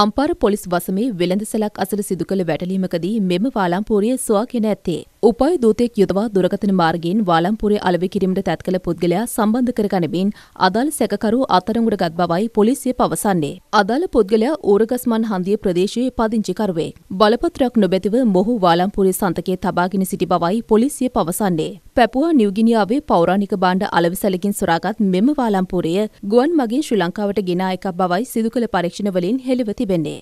Ampara police වසමේ වෙළඳ සැලක් අසල සිදු කළ වැටලීමකදී මෙම වාලම්පූරයේ සුවගෙන ඇත්තේ. උපයි දූතෙක් යොදවා දුරකථන මාර්ගයෙන් වාලම්පූරයේ අලෙවි කිරීමට තැත් කළ පුද්ගලයා සම්බන්ධ කරගැනීමෙන් අදාළ සැකකරු අත්අඩංගුවට ගත් බවයි පොලිසිය පවසන්නේ. අදාළ පුද්ගලයා ඌරගස්මන් හන්දිය ප්‍රදේශයේ පදිංචිකරුවෙක්. බලපත්‍රයක් නොබැතිව මොහු වාලම්පූරයේ සන්තකයේ තබාගෙන සිටි බවයි පොලිසිය පවසන්නේ. පැපුවා නිව්ගිනියාවේ පෞරාණික භාණ්ඩ අලෙවි සැලකින් සොරාගත් මෙම වාලම්පූරය ගුවන් මගින් ශ්‍රී ලංකාවට ගෙන ආ එකක් බවයි සිදු කළ පරීක්ෂණවලින් හෙළිව තිබෙන්නේ.